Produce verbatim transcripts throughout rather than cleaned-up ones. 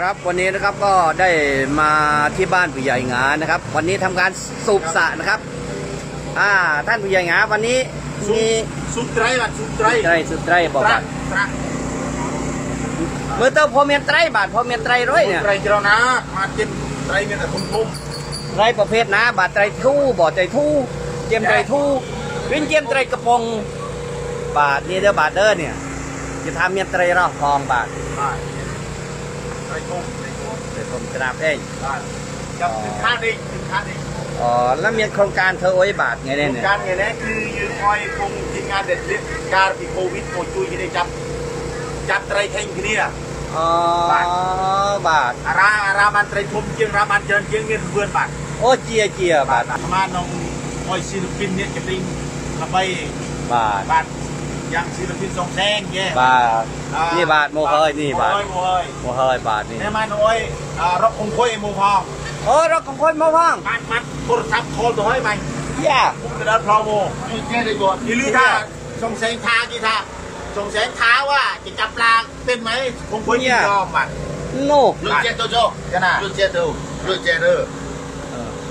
ครับวันนี้นะครับก็ได้มาที่บ้านผู้ใหญ่หงานะครับวันนี้ทำการสูบสระนะครับอ่าท่านผู้ใหญ่หงาวันนี้มีสูบไตรบัดสูบไตรไตรสูบไตรบอกบัดเมื่อเติมพอเมียนไตรบัดพอเมียนไตรร้อยเนี่ยไตรเจ้านะมาเก็บไตรเมียนแต่ทุ่มทุ่มไตรประเภทนะบัดไตรทู่บ่อไตรทู่เจียมไตรทู่วิ่งเจียมไตรกระปงบาทนี่เด้อบาทเด้อเนี่ยจะทำเมียนไตรรอบทองบาทไตรทุ่มไตรทุ่มไตรทุ่มกระดาษเองจับถึงค่าดิถึงค่าดิอ๋อแล้วมีโครงการเธอโอ้ยบาทไงเนี่ยโครงการไงเนี่ยคือยืมอ้อยคงทีมงานเด็ดเด็ดการปีโควิดโคจุยที่ได้จับจับไตรแข่งที่นี่อ่ะอ๋อบาทบาทรารามันไตรทุ่มเจียงรามันเจียงเจียงเงินเพื่อนบาทโอ้เจียเจียบาทมาน้องอ้อยศิลปินเนี่ยจะติ้งระบายบาทบาทอย่างศิลปินสองแสนเงี้ยบาทนี่บาทโมเฮยนี่บาทโมเฮยโมเฮยบาทนี่แม่มาน้อยรถคงค่อยโมพองเออรถคงค่อยโมพองมัดมัดโทรศัพท์โทรตัวให้ไหมเยอะผมจะได้พลโมนี่แค่ได้ก่อนนี่ลื้อท่าสองแสนท้ากี่ท่าสองแสนท้าว่าจะจับปลาเป็นไหมคงค่อยยอมบัดโน่ลุยเจโตโจกันนะลุยเจโตลุยเจโต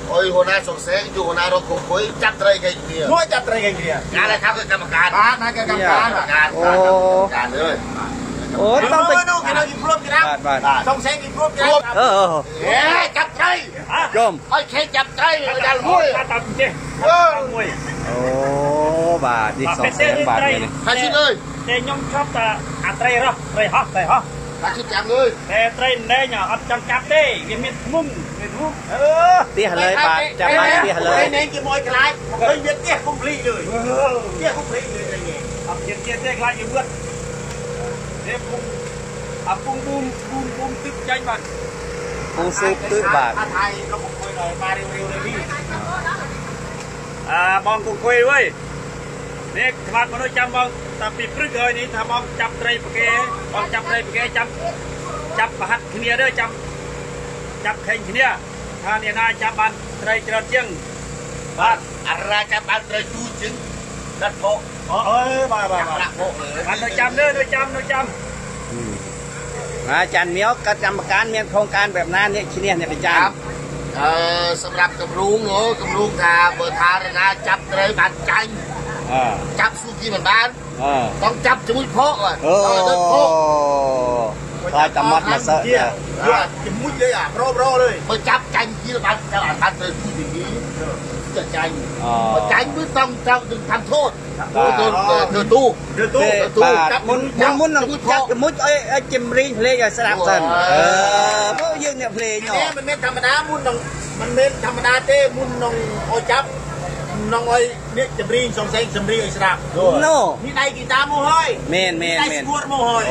โอ้ยหัวหน้าสงสัยอยู่หัวหน้ารถโอ้ยจัดไตรไก่เกลียด้วยจัดไตรไก่เกลียงานอะไรครับกรรมการบ้านนะกรรมการงานโอ้การเลยโอ้ต้องไปดูกินเรากินร่วมกันนะสงสัยกินร่วมกันเออเฮ้จับไตรยอมไอ้แค่จับไตรจับมุ้ยจับเจ๊มุ้ยโอ้บาทอีกสองแสนบาทเลยใครชิดเลยเจ๊ยงชอบแต่อัดไตรหรอไตรฮะไตรฮะรักชิดจังเลยแต่ไตรเนี่ยเนี่ยอัดจังจับได้ยังมีมุ้งตีหันเลยบาทจะมาตีหันเลยเน้นกี่มวยกลายเฮ้ยเบี้ยเตี้ยคุ้มรีเลยเตี้ยคุ้มรีเลยอะไรเงี้ยอับเตี้ยเตี้ยเตี้ยกลายอยู่เพื่อนเตี้ยคุ้มอับคุ้มคุ้มคุ้มคุ้มตึ๊บใจบาทคุ้มซึ้งตึ๊บบาทไทยเราบุกคุยหน่อยมาเร็วๆเลยพี่อ่ามองกุ้งคุยเว้ยเนี่ยธรรมะมันต้องจำมองแต่ปีพฤกษ์เลยนี่ถ้ามองจับไตรปะเกย์มองจับไตรปะเกย์จับจับประหัตเนียด้วยจับจับแข่งเนียท่านนายจับบันไตรเจริญเจียงบันอะไรจับบันไตรจูเจียงดัดโผเออมามามาบันโดยจำเนื้อโดยจำโดยจำอาจารย์เมียวกระจำการเมียนโครงการแบบนั้นเนี่ยชิ้นเนี่ยเนี่ยเป็นจำเออสำหรับกำลุงเนาะกำลุงท่าเบอร์ท่าเลยนะจับไตรบันจังจับสุกี้เหมือนบ้านต้องจับจมูกโผก่อนดัดโผลอยตะมัดมาเสยจะมุดเลยอ่ะรอบรอเลยมาจับจังที่เราตลาดทันเลยที่อย่างนี้จะจังมาจังเพื่อต้องเจ้าดึงทำโทษเดือดเดือดตู้เดือดตู้เดือดตู้จับมุดจับมุดจับมุดไอ้จิมรีเพลย์อย่างสลับกันเออเพราะยังเนี่ยเพลย์เนาะมันไม่ธรรมดามุดน้องมันไม่ธรรมดาเต้มุดน้องโอจับน้องไอ้เนี่ยจิมรีสองเซนจิมรีไอ้สลับโน่นี่ได้กีตาร์โมหอยเมนเมนเมนได้สกัวโมหอย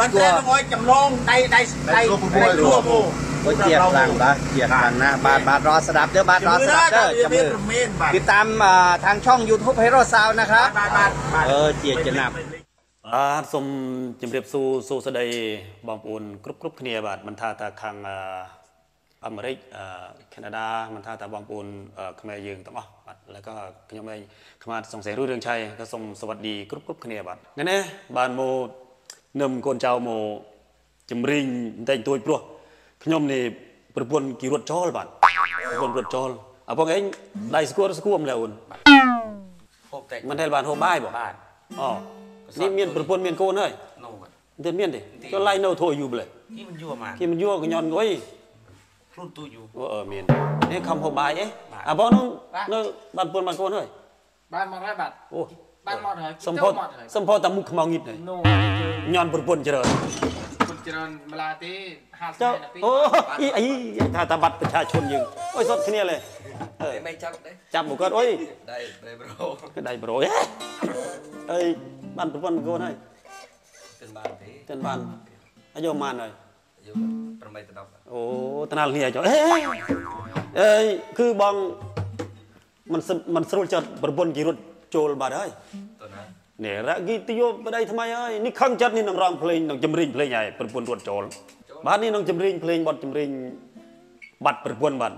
ตอนแรกน้องไอ้จำลองได้ได้ได้ทั่วโมก็เจียบหลังนะเจียบหลังนะบาทบาทรอสดับเด้อบาทรอสดับเด้อจะมือติดตามทางช่อง ยูทูบ ไฮโรซาวนะครับเออเจียบจะนับอาสมจิมเรียบซูซูสดายบองปูนกรุ๊ปกรุ๊ปเนียบาทมันท่าตาคังอเมริกาแคนาดามันท่าตาบองปูนขมายยืงต่อบัดแล้วก็ขยมไปขมาส่งเสรีรุ่งเรืองชัยก็ส่งสวัสดีกรุ๊ปกรุ๊ปเนียบัดนั่นเองบานโมนมกนเจ้าโมจิมริงแต่งตัวปลัวขยมนี่ประปวนกี่รถจอลบัดประปวนรถจอลเอาพวกเองได้สกัวสกัวมแล้วอุ่นมันได้บานโฮบ้ายบ่อ๋อนี่เมียนประปวนเมียนโกนเลยเดินเมียนดิก็ไล่เน่าโถอยู่เลยที่มันยั่วมาที่มันยั่วก็ย้อนก้อยครุ่นตู้อยู่ว่าเออเมียนนี่คำโฮบ้ายเอ๊ะเอาพวกน้องน้องบานปวนบานโกนเลยบานมาได้บัดโอ้บานหมดเลยสมพอสมพอตะมุขมังงิดเลยย้อนประปวนเจริญเจ้าโอ้ยไอ้ถ้าตาบัตรประชาชนยิงโอ้ยสดแค่นี้เลยไม่จับเลยจับหมูกระโดดได้ได้โปรได้โปรเอ้ยบ้านประพันธ์กูให้เตือนบ้านทีเตือนบ้านอายุมาหน่อยอายุประมาณตั้งโอ้ตนาเนี่ยจ้ะเอ้ยเอ้ยคือบางมันมันสรุปจะประพันธ์กี่รุ่นโจลบาดเอ้ยเนี่ยรักกีติโยไปได้ทำไมไอ้นี่ข้างจัดนี่น้องร้องเพลงน้องจำริงเพลงใหญ่ประพวนรวดโจรบ้านนี่น้องจำริงเพลงบอลจำริงบัตรประพวนบัตร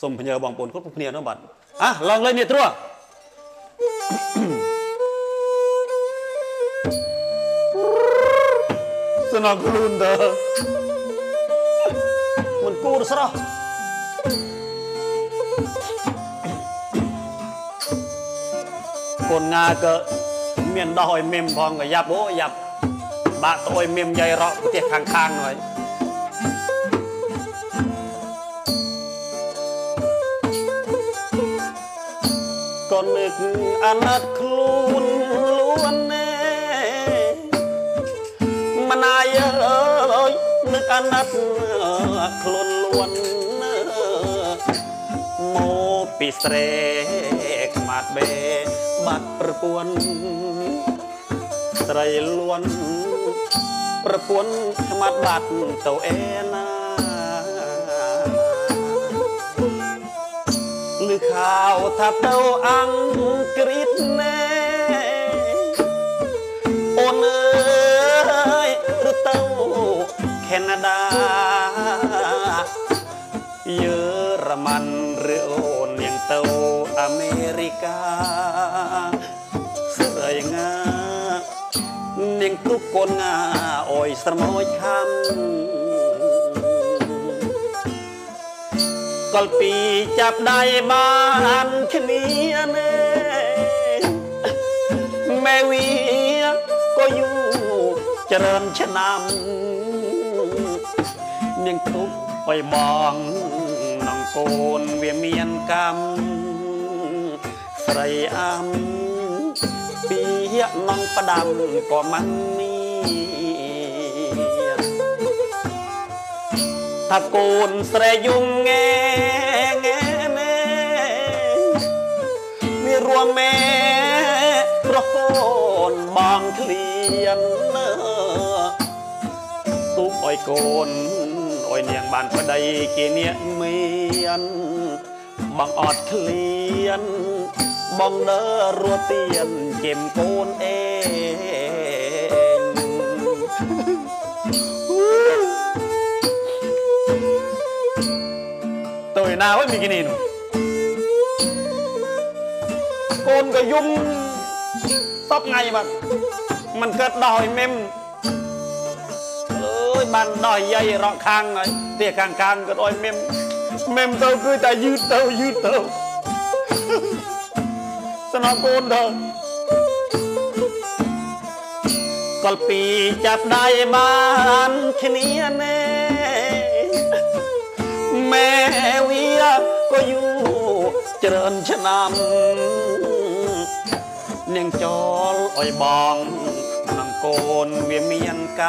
สมพญาบางปนก็พเนียน้องบัตรอ่ะลองเลยเนี่ยตัวสนองกลุ่นเด้อ กูรสระคนงาเกะเมียนดอยเมมพองกับยับโบยับบะโตยเมมใหญ่เราเตียข้างข้างหน่อยก่อนนึกอนัดคลูนล้วนแน่มานายเอ้ยนึกอนัดคลูนล้วนโมปิสเรกมาดเบบัดประปวนไตรล้วนประปวนมาดบัดเต่าเอนาลือข่าวทับเต้าอังกฤษแน่โอนเอ้ยหรือเต้าแคนาดาเยอรมันหรือโอนอย่างเต้าอเมริกาเสือยงาเนียงตุกโกนงาโอยสมอยคำกอลปีจับได้บ้านขี้เนียนแม่วีก็อยู่เจริญชนำยังทุกไปมองน้องโกนเวียเมียนกำใส่อำปีเหี้ยน้องประดำก็มันมีตะโกนเสยยุงแงแงแม่มีรัวแม่กระโกนบางเคลียนเนอตุ๊กอ้อยโกนอ้อยเนียงบานพอใดเกเนียเมียนบางออดเคลียนบองเดอรัวเตียนเก็มโกนเองตัวน้าไว้มีกินนี่หนูโกนก็ยุ่งซอบไงแบบมันเกิดดอยเมมเลยบันดอยใหญ่รอค้างหน่อยเตี้ยค้างค้างก็ดอยเมมเมมเต้าคือแต่ยืดเต้ายืดเต้าสนองโกนเถอะกอลปีจับได้บ้านแค่นี้แน่แม่เวียก็อยู่เจริญชนำเนียงจอลอ้อยบองนำโกนเวียเมียนก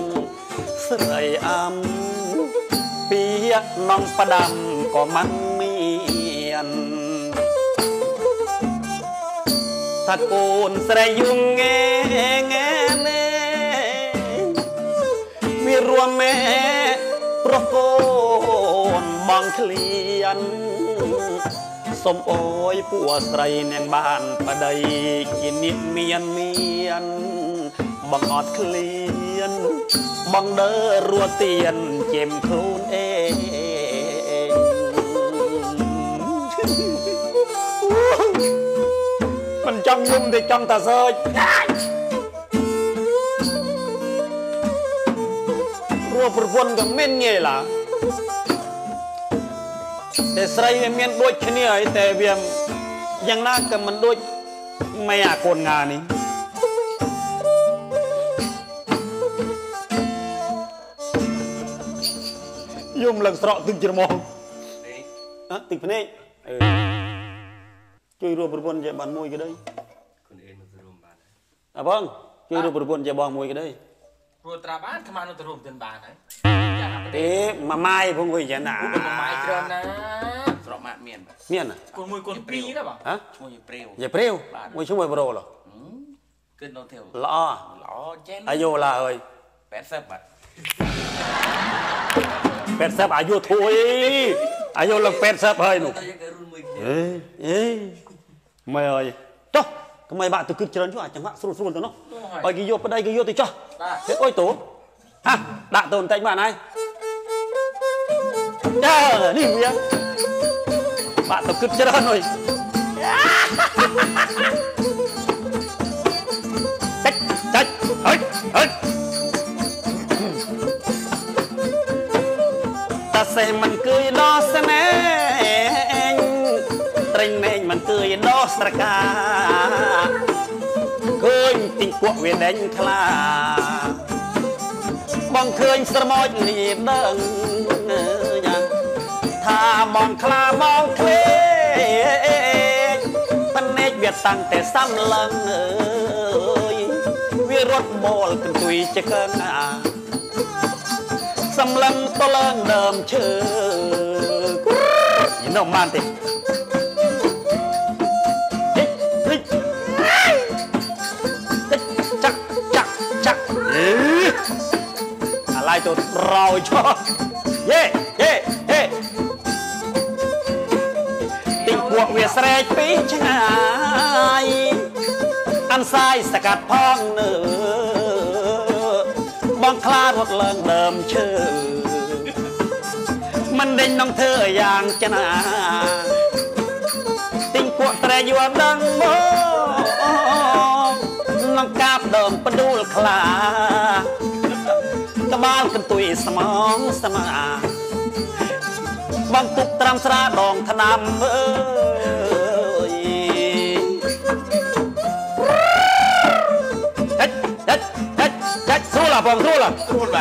ำเสือยอำปียกน้องประดำก็มันเมียนตะโกนเสยยุงแงแงแม่มีรัวแม่รโกนบางเคลียนสมโอยปัวไตรแนงบ้านประใดกินนิดเมียนเมียนบังอดเคลียนบังเดอรัวเตียนเจมครูนเองมันจังยุ่มได้จังตาเซยรัวประพนกับเม่นเงี้ยล่ะแต่ใส่เมียนโดยชนิดไอ้แต่เวียมยังน่ากับมันโดยไม่อยากโกนงานนี่ยุ่มหลังสระตึกจมองฮะตึกพเนยช่วยรัวประพนจะบานมวยก็ได้คนเองมันจะรวมบานอ่ะบ้างช่วยรัวประพนจะบานมวยก็ได้รัวตราบ้านขมานุตรวมเดินบ้านนะเอ๊ะมาไม้พงคุยเจน่ามาไม้เดินนะสระมาเมียนเมียนอ่ะคนมวยคนปรีนะบ่ฮะมวยเปรี้ยวอย่าเปรี้ยวมวยช่วยโปรหรอขึ้นโนเทลล้อล้อเจนอายุละเอ้ยแปดเซฟบัดแปดเซฟอายุถุยอายุละแปดเซฟเฮ้ยหนุ่มเอ้ยเอ้ยไม่เอ้ยจ๊อทำไมบ้าตัวกึศเจริญชั่วจังหวะสรุปสรุปตัวเนาะไอ้กิโยไปได้กิโยติดจ้ะเฮ้ยโอ้ยตัวฮะด่าตัวแต่งบ้านไหนเด้อนี่เมียบ้าตัวกึศเจริญหน่อยเด็ดเด็ดเฮ้ยเฮ้ย สระกาเคยติงกวกเวียนเด่นคลาบองเคยสระมอยหนีเดิงถ้ามองคลามองเคลตันเนจเวียดตั้งแต่ซ้ำเลิงวิรถโบลกันตุยจะเกินสำลังตัวเลิงเดิมเชื่อยินดีมากติอะไรตัวเราชอบเย่เย่เย่ติ่งพวกเวียสเรจปีชงายอันทรายสกัดพองเนื้อบองคลาดวดเลิงเดิมเชื่อมันเด่นน้องเธออย่างจะนาติ่งพวกเตรยัวดังโมน้องกาบเดิมประดูลคลากบ้านกันตุยสมองสมาบางตุกตรามสระดองทนามเอ้ยเฮ็ดเฮ็ดเฮ็ดเฮ็ดสู้ล่ะผมสู้ล่ะสู้ไป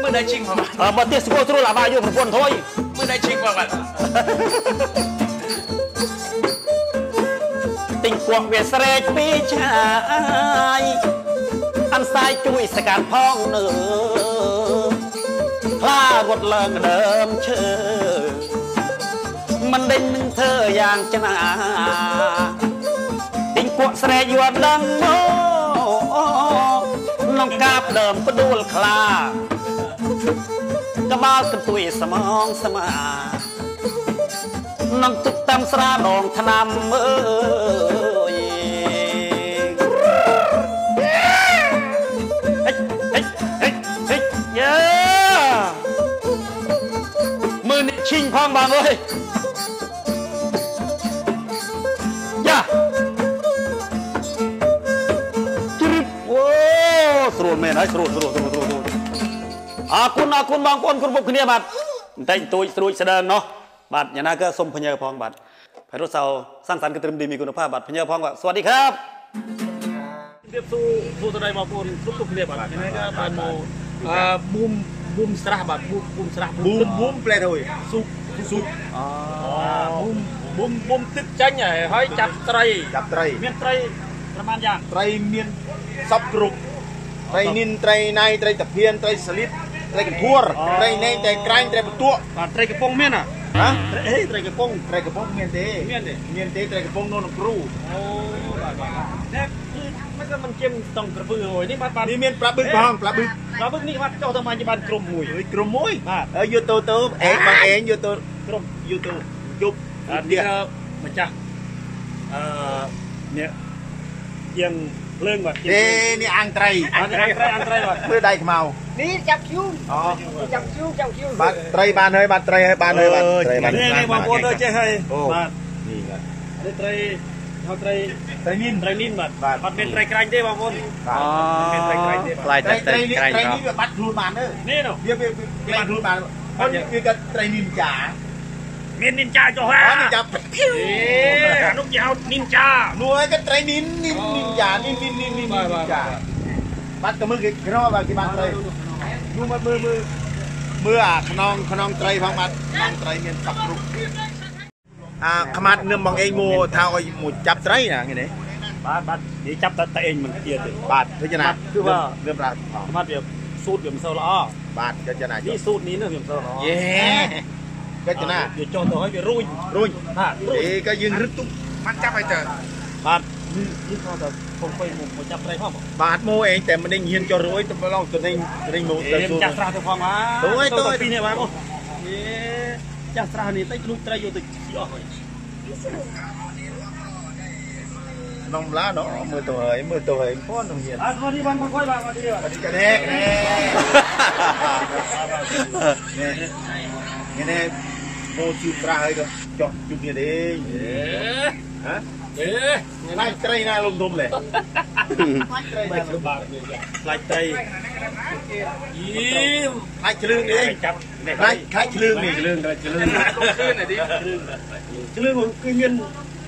เมื่อได้ชิงผมเออมาเตี้ยสู้สู้ล่ะมาอยู่ผมคนถอยเมื่อได้ชิงผมกันติ่งพวกเวสเรจปีชายอันทรายจุยสกัดพองเนื้อพลาดวดเลิงเดิมเชื่อมันเด่นหนึ่งเธออย่างจะนาติ่งกวกแสดยวดดังโน้น้องกาบเดิมก็ดูลคลากระบ้ากันตุยสมองสมาน้องตุกตามสระดองทนามเอ้ยเฮ้ยเฮ้ยเฮ้ยเฮ้ยเย้ชิงพองบางเลยย่าจุดโอ้สรุปแม่ได้สรุปสรุปสรุปสรุปอาคุณอาคุณบางคนคุณบุกขึ้นเนี่ยบัดได้ตัวสรุปแสดงเนาะบัดอย่างนั้นก็สมพญาพองบัดไพโรจน์เสาสร้างสรรค์กระตุ้นดีมีคุณภาพบัดพญาพองบัดสวัสดีครับเรียบสู้สู้ตะไดมาคุณคุณบุกขึ้นเนี่ยบัดอย่างนั้นก็บัดโมบูมบุมสระบัดบุมบุมสระบุมบุมแปลโดยสุกสุกอ๋อบุมบุมบุมตึกจังไงเฮ้ยจับไตรจับไตรเมียนไตรประมาณอย่างไตรเมียนซับกรุบไตรนินไตรนายไตรตะเพียนไตรสลิดไตรกระทัวร์ไตรในไตรกลางไตรประตัวไตรกระปงเมียนอ่ะฮะเฮ้ยไตรกระปงไตรกระปงเมียนเตเมียนเตเมียนเตไตรกระปงโนนครูโอ้แบบมันก็มันเค็มต้องกระปือโอยนี่มาปลานี่เมียนปลาบึกบ้างปลาบึกปลาบึกนี่มาเจ้าทำไมจะบันกรมมวยกรมมวยเอออยู่ตัวเติมเองบางเองอยู่ตัวกรมอยู่ตัวยุบเดี๋ยวมันจะเนี่ยยังเลื่อนแบบเดนี่อังไตรอังไตรอังไตรแบบเพื่อได้ขมเอานี่จับคิ้วอ๋อจับคิ้วจับคิ้วบัตรไตรบานเฮ้ยบัตรไตรบานเฮ้ยบัตรไตรบานนี่บางคนเลยเจ้เฮ้ยบัตรนี่ไงไตรไตรไตรนินไตรนินบัดบัดเป็นไตรกลางเด้บ่าวคนเป็นไตรกลางเด้ไตรไตรนินไตรนินบัดรูบานเด้อนี่เนาะเดี๋ยวเป็นบัดรูบานคนคือกับไตรนินจ๋าเมียนนินจ๋าจ้ะฮะนินจ๋าพิ้วนุ่งยาวนินจ๋าหนูไอ้กับไตรนินนินนินจ๋านินนินนินนินจ๋าบัดกับมือขนองบัดกี่บัดเลยดูมือมือมือมืออ่ะขนองขนองไตรพังบัดบัดไตรเมียนตับรุกอ่าขมัดเนื้อบางเองโมทาวอยหมุดจับไตรนะไงเนี่ยบ้านบ้านนี่จับแต่แต่เองมันเอียดบาดเจ้าหน้าคือว่าเรื่องราวขมัดแบบสูตรแบบเซาล้อบาดเจ้าหน้านี่สูตรนี้เนื้อแบบเซาล้อเย้เจ้าหน้าเดี๋ยวโจตัวให้ไปรุ่ยรุ่ยฮะเอ๋ก็ยิงรึตุ้มมันจับไปเจอบาดนี่เขาจะคงไปมุมเขาจับไตรพ่อบาดโมเองแต่มันได้เงียนจอรุ่ยตัวเราตัวเองตัวเองโมตัวสูตรจับตราตัวความมาตัวตัวปีนี้มาโมจับตราเนี่ยไตรลุกไตรอยู่ติดขี้ออกเลยน้องล้าเนาะมือตัวเอ๋ยมือตัวเอ๋ยพ่อหนุ่มเย็นอ่ะวันนี้วันพักค่อยบ้างวันนี้วันนี้จะเด็กเนี่ยเนี่ยเนี่ยโมจิตราเลยก็จอดจุดเนี่ยเด้งฮะเอ๊ะไล่ไตรน่าลงทุนเลยไล่ไตรไล่ไตรยิ้มไล่เฉลืองเองไล่ไล่เฉลืองนี่เฉลืองไล่เฉลืองเฉลืองไหนดิเฉลืองเฉลืองคือเงิน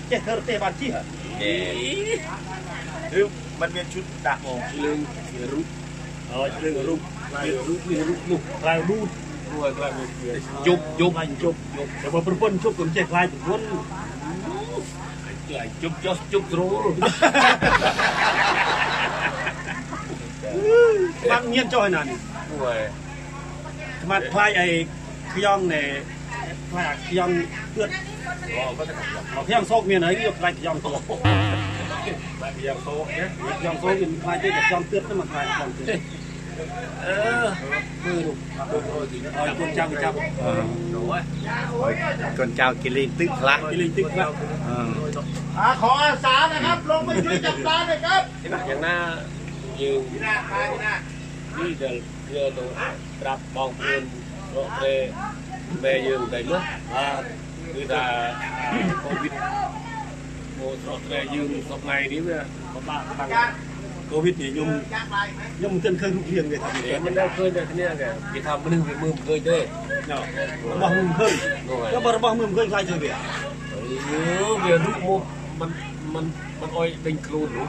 เจ้าเธอเตะบอลจี้ คือมันเป็นชุดดาบหงเรื่องรูปอ๋อเรื่องรูปรูปนี่รูปรูปลายรูปจุบจุบจุบแต่ว่าเป็นคนจุบผมใจคลายถึงคนจุบจุบจุบรู้บ้านเงียบจ้อยนั่นมาคลายไอ้ขย่องเนี่ยคลายขย่องเพื่อนขย่องโซกเมียไหนนี่คลายขย่องโซกขย่องโซกเนี่ยขย่องโซกเป็นคลายที่ขย่องเพื่อนนั่นมาคลายขย่องเพื่อนเออมือดุคนเจ้ากินเจ้าคนเจ้ากินลิงตึ๊กพระกินลิงตึ๊กพระขออาสานะครับลงไปช่วยจับปลาหน่อยครับอย่างหน้ายืนนี่เดินเรือตรงรับบองปืนโรเตเมย์ยืนได้มั้ยคือตาโควิดโมโรเตยืนตรงไหนนี้เนี่ยบ้าบ้าโควิดนี่ยมยมเต้นเคยทุกเพียงเลยทำอย่างนี้มันได้เคยได้ที่นี่แกไปทำมันหนึ่งมือเคยด้วยเนาะบ้ามือเคยก็บ้าบ้ามือเคยใครเคยเบียร์เบียร์ทุกมุมมันมันมันอ้อยเป็นครูหนู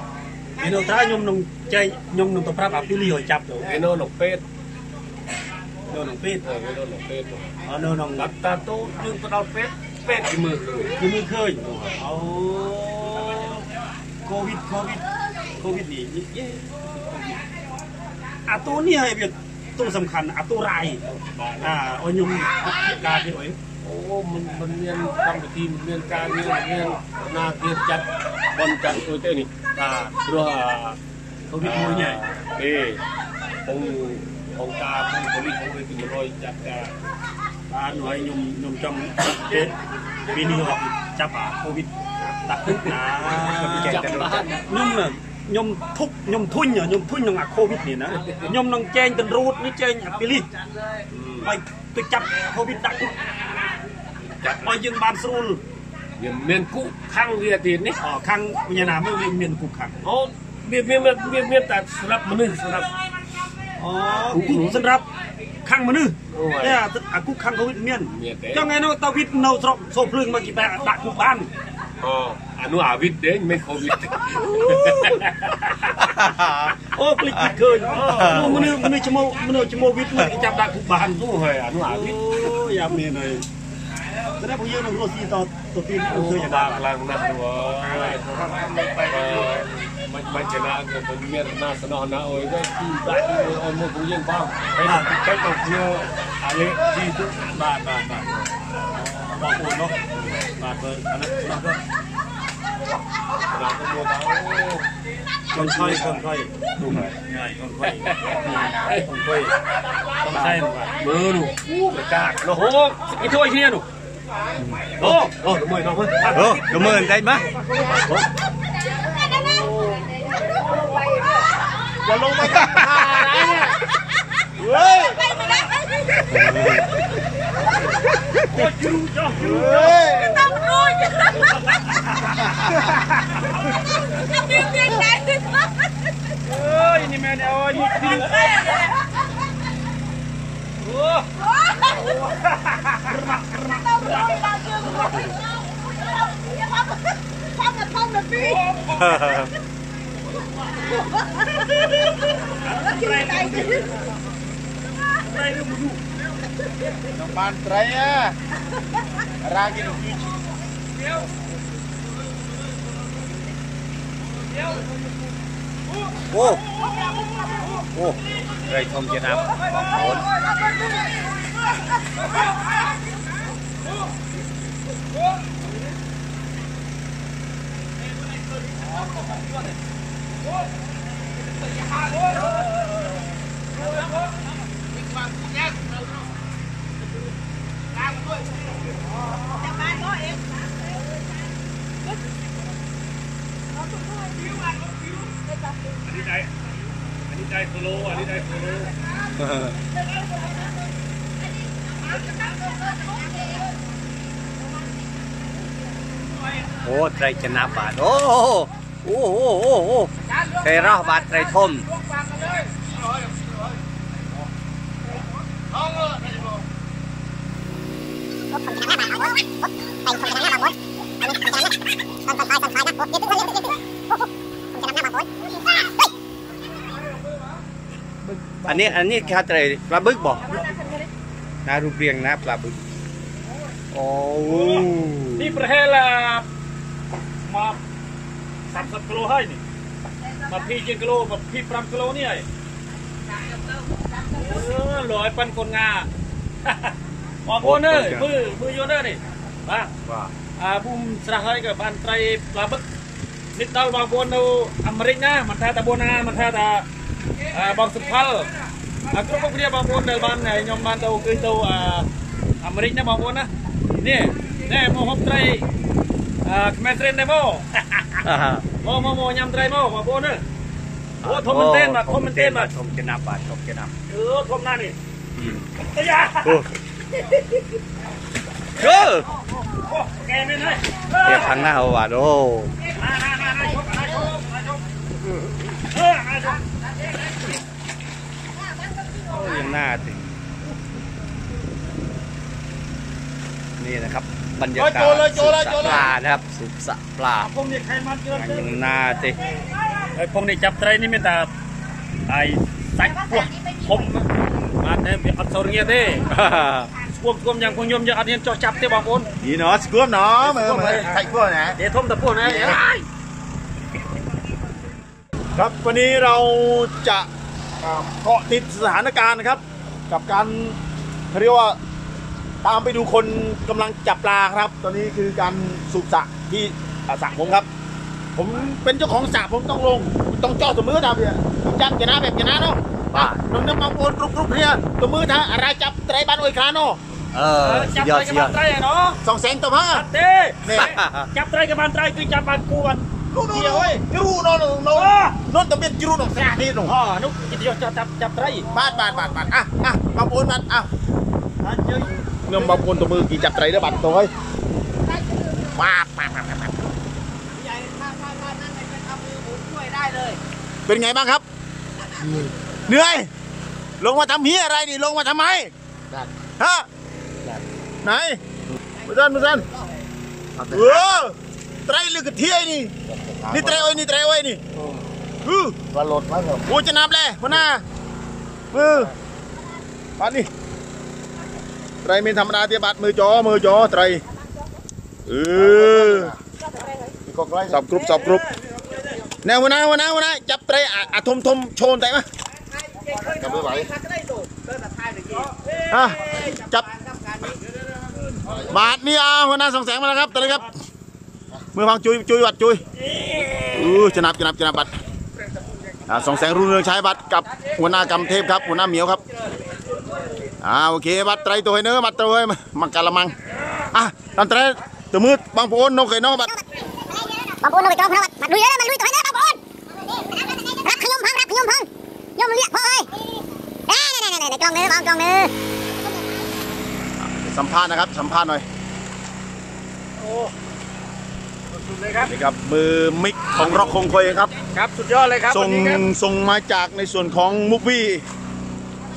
ไอ้โนท้ายยมนงใจยมนงตบพระบาปที่รีหอยจับหนูไอ้โนนกเป็ดโนนกเป็ดไอ้โนนกเป็ดอ๋อโนนกตาโตยืนตะดอเป็ดเป็ดที่มือเคยที่มือเคยเอาโควิดโควิดโควิดนี่อาตัวนี่ให้เป็นตัวสำคัญอาตัวไรอ่าออยมการที่อ้อยโอ้มันมันเรียนทำไปทีมันเรียนการเรียนเรียนนาเรียนจัดบอลจัดตัวเต้นี่อ่าตัวโควิดมวยใหญ่เออององตาโควิดของเลยถึงร้อยจัดการตาหน่วยยมยมจำเอ๊ะปีนี้ออกจับป่าโควิดตักขึ้นหนาจับบ้านนุ่มเลยยมทุกยมทุ่นเนี่ยยมทุ่นยังอักโควิดนี่นะยมน้องแจงตันรูดนี่แจงอักบิลิตไปไปจับโควิดดักไปยิงบานซูลเมียนกุขังเวียดินนี่อ๋อขังวิญญาณไม่เมียนกุขังอ๋อเมียนเมียนเมียนเมียนแต่สลับมันนึงสลับอ๋อกุสลับขังมันนึงเนี่ยอักกุขังโควิดเมียนเจ้าไงน้องตาวิทย์เราสอบสอบเรื่องมากี่แต่ดักกุบ้านอ๋ออนุอาวิทย์เด้งไม่โควิดโอ้ปลิดเกินมันนี่มันนี่ชั่วโมงมันนี่ชั่วโมงวิทย์มันจับดักกุบ้านตู้เหรออนุอาวิทย์ยามนี้เลยแต่ถ้าผู้ยืนนั่งรถซีต่อต่อตีนผู้ยืนอย่างกลางนั่งดูอะไรไปมันมันจะน่าเกิดเป็นเมียน่าสนอน่าโอ้ยได้ที่ได้ที่โอ้ยมันผู้ยืนบ้างไปหนักไปตกเยอะอะไรที่ทุกบาทบาทบาทบาทโอนเนาะบาทเบอร์อันนั้นบาทเบอร์บาทเบอร์โมเดลคนค่อยคนค่อยดูหน่อยหน่อยคนค่อยคนค่อยต้องใช่หรือเปล่าเบอร์หนูประกาศโอ้โหไอ้ถ้วยเนี่ยหนูโอ้โอ้ดูมือน้องมั้ยโอ้ดูมือได้มั้ยอย่าลงมาจับขานะเฮ้ยโอ้ยจูจ้องจูเฮ้ยต้องดูจ้ะเบี้ยเบี้ยไหนเอ้ยนี่แม่เนี่ยโอ้ยนี่โอ้Pantai ya, ragi lucu. Oh, oh, dari Tom Jenab, bangun. Oh, tray cenabat. Oh, oh, oh, oh. Terah bat tray thom. Hãy subscribe cho kênh Ghiền Mì Gõ Để không bỏ lỡ những video hấp dẫn อันนี้อันนี้คาเตรปลาบึกบอกนะรูปเรียงนะปลาบึกโอ้ที่ประเทศละมาสามสิบกิโลให้นี่มาพี่เจ็ดกิโลมาพี่ปรามกิโลนี่ไอ้ลอยปันคนงาออกโอนเนอร์มือมือโยนเนอร์นี่บ้าอาบุมสระให้กับบ้านไตรปลาบึกนิดเดียวบางบนเราอเมริกนะมันท่าตะโบนามันท่าตะบางสุพรรณกรุ๊ปพวกนี้บางคนเดินบ้านไหนยอมบ้านเราคือเราอเมริกนะบางคนนะนี่นี่โมหกไตรขมเตรนได้โมโมโมโมยำไตรโมบางคนนะโอ้ทอมมันเต้นมาทอมมันเต้นมาทอมจะนับป่ะทอมจะนับเออทอมนั่นนี่เฮ้ยเฮ้ยแกไม่ได้เดี๋ยวพังหน้าเอาว่ะโอ้ยังหน้าตินี่นะครับบรรยากาศสุสปลานะครับสุสปลายังหน้าติไอ้พวกนี้จับไตรนี่ไม่แต่ไอ้สักพวกคมมาเนี่ยอัดเสาเรียดเด้กวมกวมอย่างพวกยมจะอัดเงินจ่อจับเต้บางคนนี่เนาะกวมเนาะมันใส่กวมนะเดี๋ยวทมตะพวกนะครับวันนี้เราจะเกาะติดสถานการณ์นะครับกับการเรียกว่าตามไปดูคนกำลังจับปลาครับตอนนี้คือการสูบสระที่สระผมครับผมเป็นเจ้าของสระผมต้องลงต้องจ่อตัวมือดาวเบียร์จับชนะแบบชนะเนาะบ้าน้องน้ำมันปูนรุกรุกเนี่ยตัวมือท่าอะไรจับไตรบันโอยคาโนเออจับไตรกับบันไตรเนาะสองแสนตัวมาเต้จับไตรกับบันไตรคือจับบันกวนรู้ดูเฮ้ยรู้โน่นโน่นโน่นตะเบียนจิรุนกสระนี่หนุ่มอ๋อนุ๊กจิตยศจับจับไตรบาดบาดบาดบาดอ่ะอ่ะมาปูนบาดอ่ะน้ำมันปูนตัวมือกี่จับไตรได้บันตัวเฮ้ยบ้าบ้าบ้าบ้าใหญ่มากมากมากนั่นเป็นทำมือหมุนช่วยได้เลยเป็นไงบ้างครับเหนื่อยลงมาทำเฮียอะไรนี่ลงมาทำไมฮะไหนมาซันมาซันเออไตรลึกเทียนี่นี่ไตรอ้อยนี่ไตรอ้อยนี่ฮึปลาหลดปลาหลดโอ้จะนับเลยพ่อหน้ามือปัดนี่ไตรไม่ธรรมดาเทียบัดมือจ่อมือจ่อไตรเออสับกรุบสับกรุบแนววันนั้นวันนั้นวันนั้นจับไตรอะทมทมโชนไตรไหมจับด้วยไหวอ่ะจับบาทนี่เอาหัวหน้าสองแสงมาแล้วครับตอนนี้ครับมือพังจุยจุยบัดจุยอู้ชนะชนะชนะบัดอ่าสองแสงรุ่งเรืองใช้บัดกับหัวหน้ากำเทพครับหัวหน้าเหมียวครับอ่าโอเคบัดไตรตัวเนื้อบัดตัวมังกรมังอ่ะตอนไตรตัวมืดบางปูนนกไก่นกบัดบางปูนนกไก่นกบัดบัดลุยเลยมันลุยตัวเนื้อบางปูนรับขยมพังรับขยมพังยมเลี้ยพ่อเอ้ยเอ้ยเดี๋ยวเดี๋ยวเดี๋ยวกล้องเนื้อกล้องเนื้อสัมภาษณ์นะครับสัมภาษณ์หน่อยโอ้สุดเลยครับนี่ครับมือมิกของร็อกคงคอยครับครับสุดยอดเลยครับส่งส่งมาจากในส่วนของมูฟวี่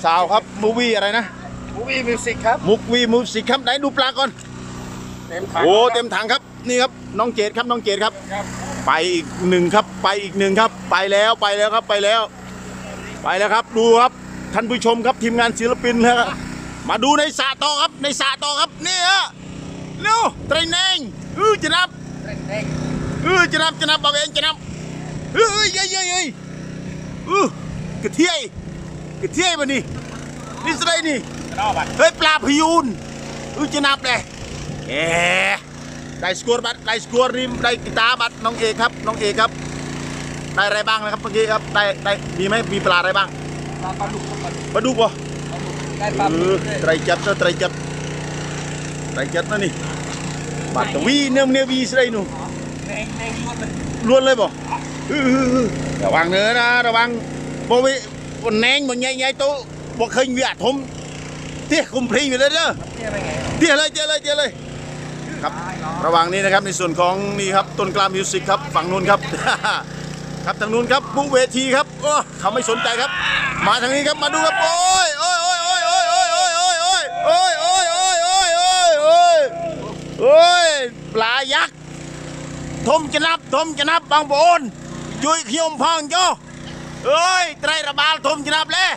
สาวครับมูฟวี่อะไรนะมูฟวี่มิวสิกครับมูฟวี่มิวสิกครับไหนดูปลาก่อนเต็มถังโอ้เต็มถังครับนี่ครับน้องเจดครับน้องเจดครับไปอีกหนึ่งครับไปอีกหนึ่งครับไปแล้วไปแล้วครับไปแล้วไปแล้วครับดูครับท่านผู้ชมครับทีมงานศิลปินแล้วมาดูในสระต่อครับในสระต่อครับนี่ฮะเร็วไตรเน่งอื้อจะนับอื้อจะนับจะนับบอกเองจะนับอื้อเย้ยเย้ยเย้ยอื้อกระเทียมกระเทียมมานี่นี่อะไรนี่เฮ้ยปลาพยูนอื้อจะนับเลยเอ๊ะได้สกอร์บัตได้สกอร์ริมได้กีตาร์บัตน้องเอกครับน้องเอกครับได้อะไรบ้างนะครับเมื่อกี้ครับได้ได้มีไหมมีปลาอะไรบ้างปลาดุกปลาดุกป่ะได้ปลาดุกไตรจับไตรจับไตรจับนั่นนี่ปลาตะวีเนื้อเนื้อวีใช่หนูล้วนเลยป่ะระวังเนื้อนะระวังโบวิคนแนงมันใหญ่ใหญ่โตบอกเคยมีอาถมเตี้ยคุมพรีอยู่เลยเด้อเตี้ยเลยเตี้ยเลยเตี้ยเลยครับระวังนี้นะครับในส่วนของนี่ครับต้นกล้ามิวสิกครับฝั่งนู้นครับครับทางนู้นครับบุเวทีครับโอ้เขาไม่สนใจครับมาทางนี้ครับมาดูครับโอ้ยโอ้ยโอ้ยโอ้ยโอ้ยโอ้ยโอ้ยโอ้ยโอ้ยโอ้ยโอ้ยโอ้ยโอ้ยโอ้ยปลายักษ์ ทมจะนับทมจะนับบางโบนจุยเขียวพองโยเอ้ยไตรระบาลทมจะนับเลย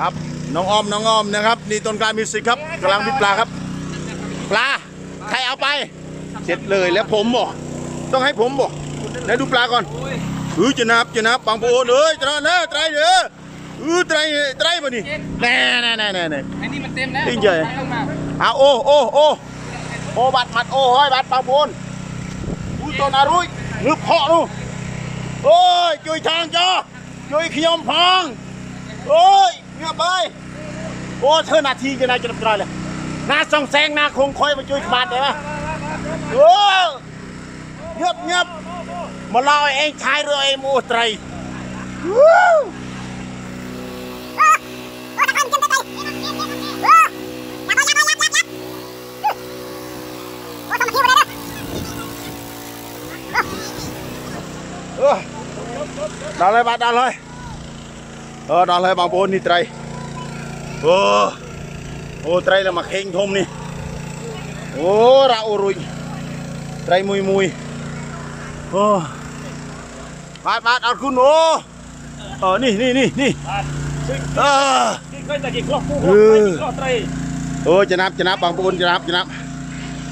ครับน้องออมน้องออมนะครับนี่ต้นกล้ามิวสิกครับกำลังพิปลาครับปลาใครเอาไปเสร็จเลยแล้วผมบอกต้องให้ผมบอกเดี๋ยวดูปลาก่อนเออจะนับจะนับบางโบนเอ้ยตรนะไตรเด้อเออไตรไตรป่ะนี่แน่แน่แน่แน่แน่ไอ้นี่มันเต็มแล้วจริงใจเอาโอ้โอ้โอ้โอ้บัดมัดโอ้ยบัดปางโบนดูตัวนารุ่ยนึกเพาะดูโอ้ยจุยทางจ้าจุยเขียวพองโอ้ยเงียบไปโอ้เธอนาทีจะนายจะรับได้เลยนาส่องแสงนาคงคอยมาจุยขมาดได้ไหมโอ้เงียบเงียบมาเล่าเองชายเรือเองมูไตรดาวเลยบาดดาวเลยเออดาวเลยบางโบนนี่ไตรโอ้โอ้ไตรแล้วมาเข่งทมนี่โอ้ราอุรุยไตรมุยมุยโอ้บาดบาดเอาคุณโอ้เออนี่นี่นี่นี่เออโอ้จะนับจะนับบางโบนจะนับจะนับ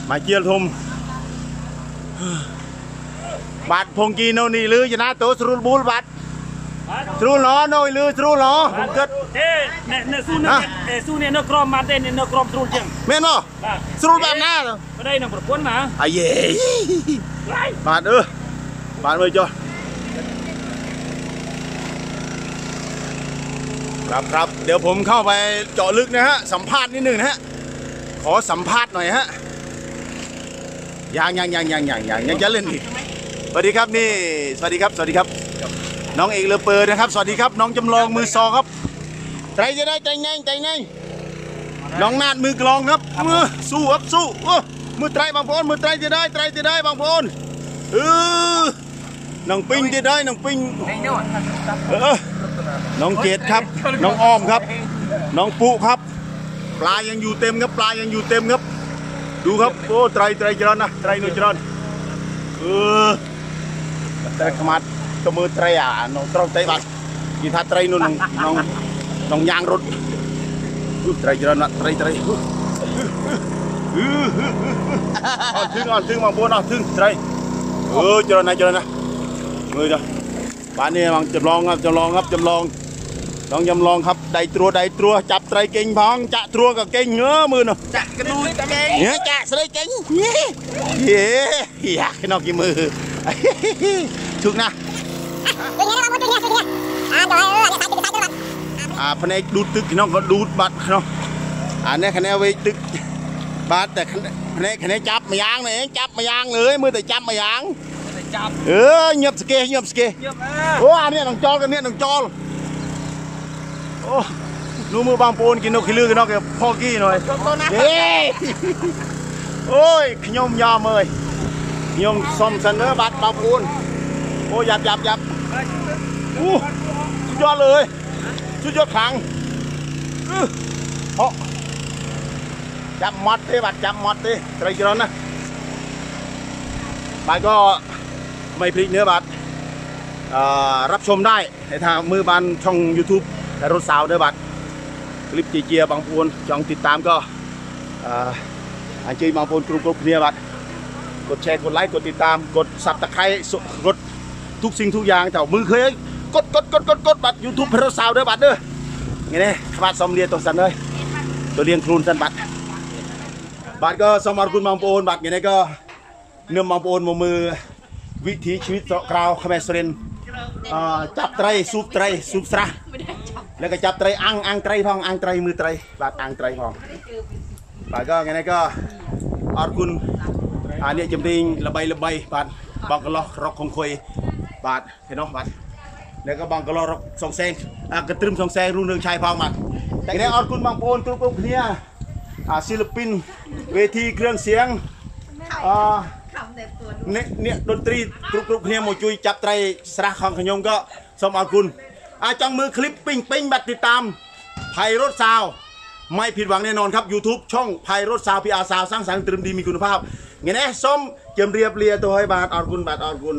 มาเจียลทมบาดพงกีโนนี่ลือจะนะโตสรุลบูลบาดสรุลล้อโนลือสรุลล้อผมเกิดเอ๊ะเนเนซูเนเนซูเนเนกรอมมาเดนเนเนกรอมสรุลจังเมนบ่สรุลแบบน่าเหรอไม่ได้นำประพวนมาไอ้เย่บาดเออบาดเลยจ้ะครับครับเดี๋ยวผมเข้าไปเจาะลึกนะฮะสัมภาษณ์นิดนึงนะฮะขอสัมภาษณ์หน่อยฮะยังยังยังยังยังยังยังจะเล่นอีกสวัสดีครับนี่สวัสดีครับสวัสดีครับน้องเอกเลือเปิดนะครับสวัสดีครับน้องจำลองมือซอครับใจจะได้ใจแน่งใจแน่งน้องนาดมือกลองครับมือสู้ครับสู้มือไตรบางโพนมือไตรจะได้ไตรจะได้บางโพนเออน้องปิงจะได้น้องปิงเออน้องเกดครับน้องอ้อมครับน้องปุ๊ครับปลายังอยู่เต็มครับปลายังอยู่เต็มครับดูครับโอ้ไตรไตรจรนะไตรนุจรเออแต่ขมัดตัวมือไตรอ่ะน้องตรองไตรบักกีทัดไตรนุ่นน้องน้องยางรถไตรจรนะไตรไตรอ่อนทึ่งอ่อนทึ่งบางโบนอ่อนทึ่งไตรเออจรนะจรนะเงยจ้ะบ้านนี้บางจำลองครับจำลองครับจำลองน้องจำลองครับได้ตรัวได้ตรัวจับไตรเก่งพองจะตรัวกับเก่งเงื้อมือหน่อยจะกระดูกเก่งเนื้อจะไตรเก่งเฮ้เฮ้อยากให้น้องกินมือชุกนะอ่าพนักดูดตึกน้องก็ดูดบัดน้องอ่าเนี่ยคะแนนไว้ตึกบัดแต่คะแนนคะแนนจับมายางเลยจับมายางเลยมือแต่จับมายางเออเงียบสเกเงียบสเกโอ้อันนี้น้องจอกันเนี่ยน้องจอนูมือบางโปนกินนกขี้ลือกันนอกกับพ่อกี้หน่อยเฮ้ยโอ้ยขยมยอมเลยยงสมเสนอบัตรบางโปนโอ้ยหยับหยับหยับอู้สุดยอดเลยสุดยอดขังเฮ้ยจับมัดดิบัตรจับมัดดิไตรจรนะบัตรก็ไม่พลิกเนื้อบัตรรับชมได้ในทางมือบานช่อง YouTubeแต่รถสาวเด้อบัดคลิปจีเจียบางโพนจองติดตามก็อันจีบางโพนกรุ๊ปกรุ๊ปเนี่ยบัดกดแชร์กดไลค์กดติดตามกดซับตะไคร้รถทุกสิ่งทุกอย่างแต่มือเคยกดกดกดกดกดบัดยูทูบรถสาวเด้อบัดเด้อไงเนี่ยบัดสมเรียนตัวสันเลยตัวเรียนครูนสันบัดบัดก็สมรคุณบางโพนบัดไงเนี่ยก็เนื้อบางโพนมือวิถีชีวิตกราวคาเมสเรนจับไตรสูบไตรสูบสระแล้วก็จับไตรอังอังไตรพองอังไตรมือไตรบาดอังไตรพองบาดก็ไงนี่ก็อรคุณอันนี้จำเป็นระบายระบายบาดบางกะลอรกคงคอยบาดเห็นเนาะบาดแล้วก็บางกะลอรกสองเซนกระตุ้มสองเซนรุ่งเรืองชายพองบาดแต่ไงอรคุณบางโพนกรุ๊ปกรุ๊ปเนี่ยศิลปินเวทีเครื่องเสียงเนี่ยเนี่ยดนตรีกรุ๊ปกรุ๊ปเนี่ยโมจุยจับไตรสระของขยมก็สมอรคุณอาจังมือคลิปปิ้งปิ้งบัดติดตามไพโรจน์ซาวไม่ผิดหวังแน่นอนครับ YouTube ช่องไพโรจน์ซาวพีอาร์ซาวสร้างสรรค์ตรึมดีมีคุณภาพ งี้นะส้มเจียมเรียบเรียตัวให้บาทออนกุลบาทออนกุล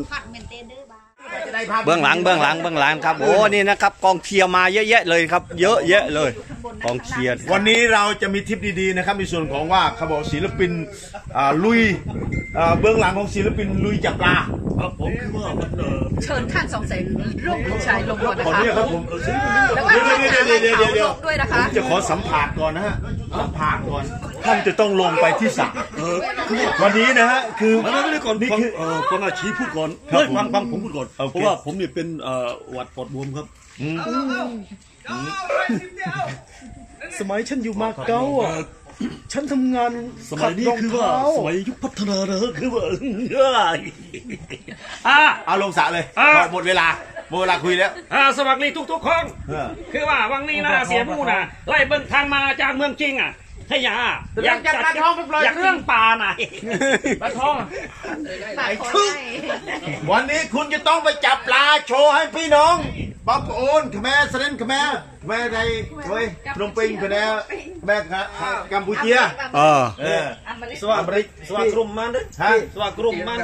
เบื้องหลังเบื้องหลังเบื้องหลังครับโอ้นี่นะครับกองเชียร์มาเยอะแยะเลยครับเยอะแยะเลยกองเชียร์วันนี้เราจะมีทิปดีๆนะครับในส่วนของว่าเขาบอกศิลปินลุยเบื้องหลังของศิลปินลุยจับปลาผมคือว่าเชิญท่านสองแสนร่วมของชายลงก่อนนะคะแล้วก็จะหาเงินเขาลงด้วยนะคะจะขอสัมผัสก่อนนะฮะสัมผัสก่อนท่านจะต้องลงไปที่สระวันนี้นะฮะคือไม่ได้ก่อนนี่คือฟังอาชีพพูดก่อนไม่ฟังฟังผมพูดก่อนเพราะว่าผมเนี่ยเป็นหวัดปอดบวมครับสมัยฉันอยู่มาเก๊าฉันทำงานสมัยนี้คือว่าสมัยยุคพัฒนาเนอะคือว่าเอาลงสระเลยหมดเวลาหมดเวลาคุยแล้วสวัสดีทุกๆคนคือว่าวังนี้นะเสียมู่นะไล่เบิ่งทางมาจากเมืองจริงอ่ะขยะอยากจัดอยากเรื่องปลาหน่อยปลาทองไหลทึ่งวันนี้คุณจะต้องไปจับปลาโชว์ให้พี่น้องป๊อปโอนขแมรเสด็จขแมรขแมรไทยเฮ้ยลงปิงขแมรขแมรกัมพูเชียเออเออสวัสดีสวัสดีกลุ่มมันด้วยฮะสวัสดีกลุ่มมัน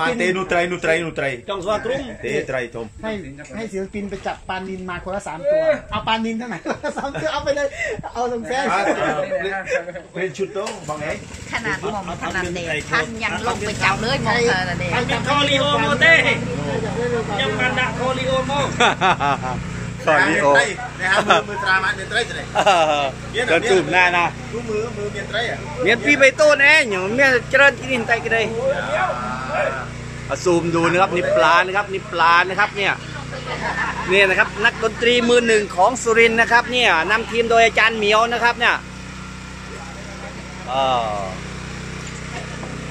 มาเตนุไตรนุไตรนุไตรจ้องสวัสดีกลุ่มเตไตรทมให้ให้ศิลปินไปจับปลาดินมาคนละสามตัวเอาปลาดินเท่าไหร่สามตัวเอาไปเลยเอาลงแซ่บเป็นชุดโต๊ะบางไงขนาดมองขนาดเดชท่านยังลงไปจับเลยมองเธอเดชเป็นคอริโอโมเต้ยังมันดะคอริโอโมตอนนี้โอ้ยนะครับมือตรามาเมียนไตรจะไหนเดินจูบหน้านะมือมือเมียนไตรอ่ะเมียนพี่ไปโต้แน่อย่างเมียนเจริญกินไตกันเลยซูมดูนะครับนี่ปลานะครับนี่ปลานะครับเนี่ยเนี่ยนะครับนักดนตรีมือหนึ่งของสุรินทร์นะครับเนี่ยนำทีมโดยอาจารย์เหมียวนะครับเนี่ย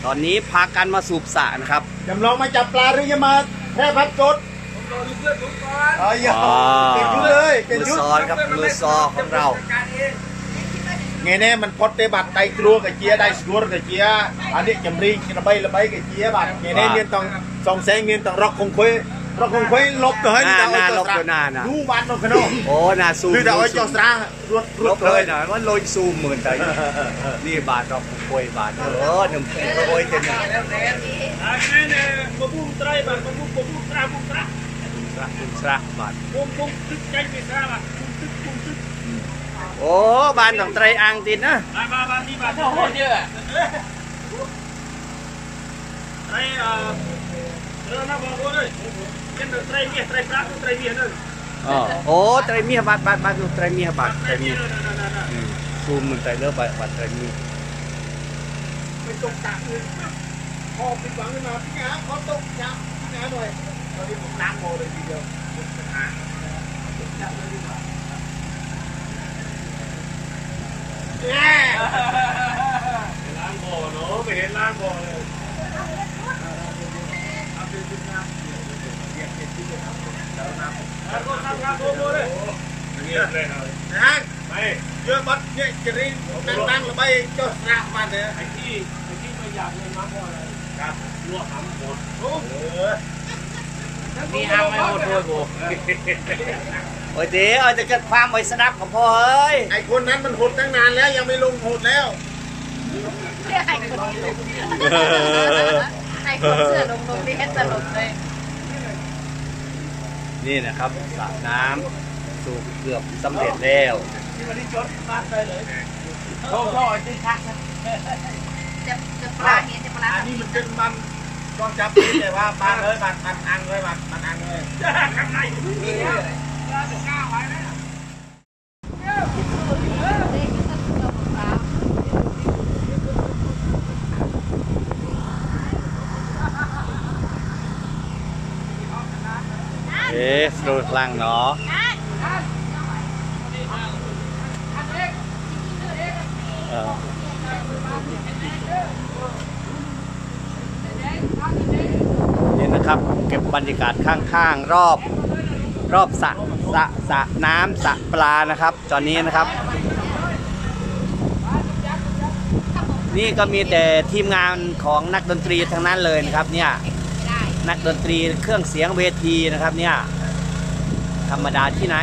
ตอนนี้พากันมาสูบสระนะครับจำลองมาจับปลาหรือจะมาแค่พัดจดอ๋อเก่งยุ้ยเลยเก่งยุ้ยมือซอครับมือซอของเราไงแน่มันพอดได้บัตรไตกลัวกับเจียได้สกัวกับเจียอันนี้จำรีกระเบยระเบยกับเจียบัตรไงแน่เงินต้องสองแสนเงินต้องรอกคงคุยรอกคงคุยลบเลยนี่เราลบเลยนานนะดูบัตรนกขนมโอ้น่าซูมคือเราจอสระรวดรวดเลยหน่อยว่าลอยซูมเหมือนใจนี่บัตรรอกคงคุยบัตรเออหนึ่งปีคุยเต็มหนึ่งบุ้งไตรบัตรบุ้งบุ้งบุ้งตราบุ้งตราบุ้งตราบัตรบุ้งบุ้งตึ๊กใจไม่ทราบบุ้งตึ๊กบุ้งตึ๊กโอ้บ้านของไตรอังติดนะบ้านบ้านที่บ้านโคตรเยอะไตรเออเดินนะบอกเลยเป็นไตรเมียไตรพระไตรเมียนั่นโอ้ไตรเมียบัตรบัตรบัตรไตรเมียบัตรไตรเมียซูมมันไตรเลือกบัตรบัตรไตรเมียไปตกตากเลยพอไปฝังเลยนะพี่น้าเขาตกน้ำพี่น้าหน่อยตอนนี้ผมล้างโมเลยทีเดียวล้างโมเนาะไปเห็นล้างโมเลยเอาไปดูน้ำเรียกเก็บที่เดียวแล้วน้ำแล้วก็ทำงานโมเลยนี่เลยนะไปเยอะมัดเนี่ยจะรีบนั่งๆหรือไม่ก็น้ำมันเลยไอ้ที่ไอ้ที่ไม่อยากเลยมาเพราะอะไรครับรั่วหำหมดมีหำไม่หมดด้วยกูโอ้ยเดี๋ยวเอาจะเกิดความไม่สนับของพ่อเฮ้ยไอ้คนนั้นมันหดตั้งนานแล้วยังไม่ลงหดแล้วไอ้คนนี้ไอ้คนเสื้อลงลงนี่จะลงเลยนี่นะครับสระน้ำสูบเกือบสำเร็จแล้วที่วันนี้จดมาเลยเลยโอ้โหจิ้งจกจะจะปลาเห็นจะปลาอันนี้มันเป็นมันต้องจับตีแต่ว่าปลาเลยมันมันอังเลยมันมันอังเลยข้างในนี่นะก้าวไว้นะเอ๊ะดูพลังเนาะนี่นะครับเก็บบรรยากาศข้างๆรอบรอบสระสระสระน้ำสระปลานะครับตอนนี้นะครับนี่ก็มีแต่ทีมงานของนักดนตรีทั้งนั้นเลยนะครับเนี่ยนักดนตรีเครื่องเสียงเวทีนะครับเนี่ยธรรมดาที่ไหน